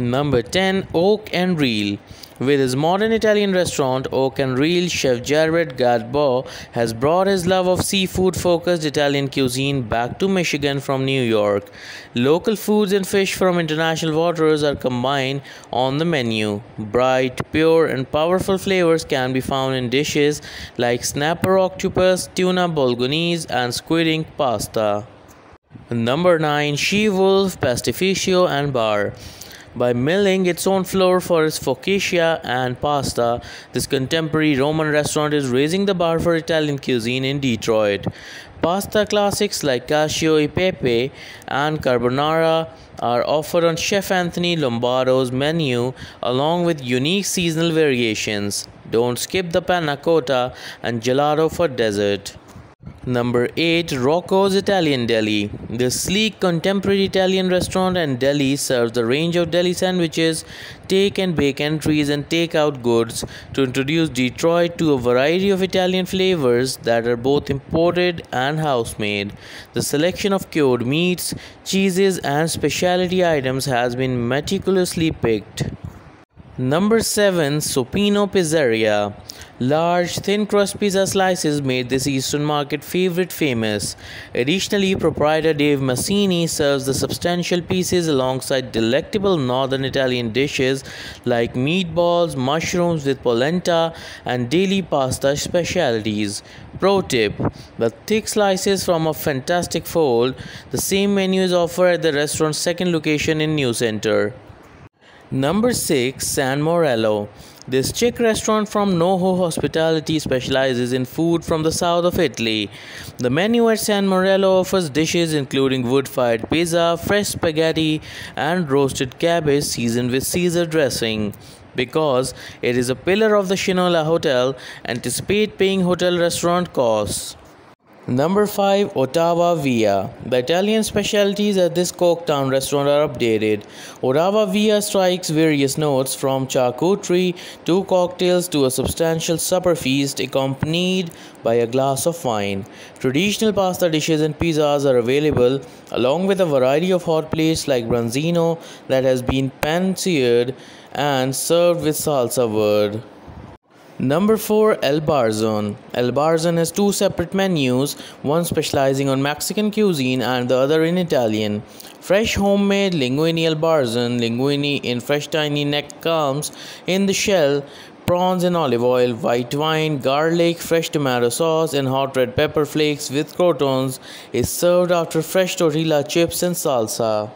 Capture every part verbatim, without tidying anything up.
Number ten. Oak and Reel. With his modern Italian restaurant, Oak and Reel, Chef Jared Gadbo has brought his love of seafood-focused Italian cuisine back to Michigan from New York. Local foods and fish from international waters are combined on the menu. Bright, pure, and powerful flavors can be found in dishes like snapper octopus, tuna bolognese, and squid ink pasta. Number nine. She Wolf Pastificio and Bar. By milling its own flour for its focaccia and pasta, this contemporary Roman restaurant is raising the bar for Italian cuisine in Detroit. Pasta classics like cacio e pepe and carbonara are offered on Chef Anthony Lombardo's menu along with unique seasonal variations. Don't skip the panna cotta and gelato for dessert. Number eight. Rocco's Italian Deli. This sleek, contemporary Italian restaurant and deli serves a range of deli sandwiches, take and bake entries, and takeout goods to introduce Detroit to a variety of Italian flavors that are both imported and house-made. The selection of cured meats, cheeses, and specialty items has been meticulously picked. Number seven. Supino Pizzeria. Large, thin-crust pizza slices made this Eastern Market favorite famous. Additionally, proprietor Dave Massini serves the substantial pieces alongside delectable northern Italian dishes like meatballs, mushrooms with polenta, and daily pasta specialties. Pro tip: the thick slices from a fantastic fold. The same menu is offered at the restaurant's second location in New Center. Number six. San Morello. This Czech restaurant from Noho Hospitality specializes in food from the south of Italy. The menu at San Morello offers dishes including wood-fired pizza, fresh spaghetti, and roasted cabbage seasoned with Caesar dressing. Because it is a pillar of the Shinola Hotel, anticipate paying hotel restaurant costs. Number five. Otava Via. The Italian specialties at this Corktown restaurant are updated. Otava Via strikes various notes from charcuterie to cocktails to a substantial supper feast accompanied by a glass of wine. Traditional pasta dishes and pizzas are available along with a variety of hot plates like branzino that has been pan-seared and served with salsa verde. Number four. El Barzon. El Barzon has two separate menus, one specializing on Mexican cuisine and the other in Italian. Fresh homemade linguine El Barzon, linguine in fresh tiny neck clams in the shell, prawns in olive oil, white wine, garlic, fresh tomato sauce, and hot red pepper flakes with croutons, is served after fresh tortilla chips and salsa.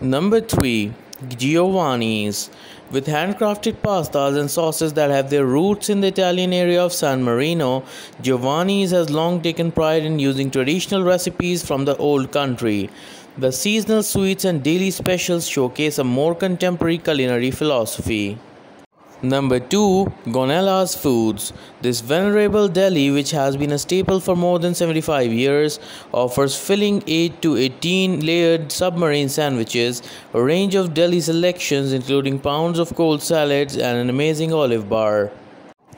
Number three. Giovanni's. With handcrafted pastas and sauces that have their roots in the Italian area of San Marino, Giovanni's has long taken pride in using traditional recipes from the old country. The seasonal sweets and daily specials showcase a more contemporary culinary philosophy. Number two. Gonella's Foods. This venerable deli, which has been a staple for more than seventy-five years, offers filling eight to eighteen layered submarine sandwiches, a range of deli selections including pounds of cold salads, and an amazing olive bar.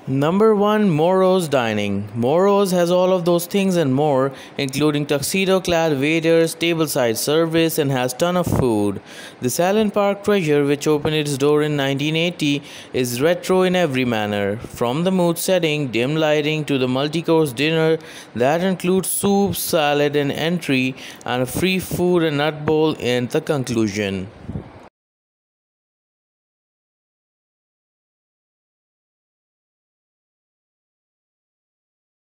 Number one. Moro's Dining. Moro's has all of those things and more, including tuxedo-clad waiters, tableside service, and has ton of food. This Allen Park treasure, which opened its door in nineteen eighty, is retro in every manner. From the mood setting, dim lighting, to the multi-course dinner that includes soup, salad, and entree, and a free food and nut bowl in the conclusion.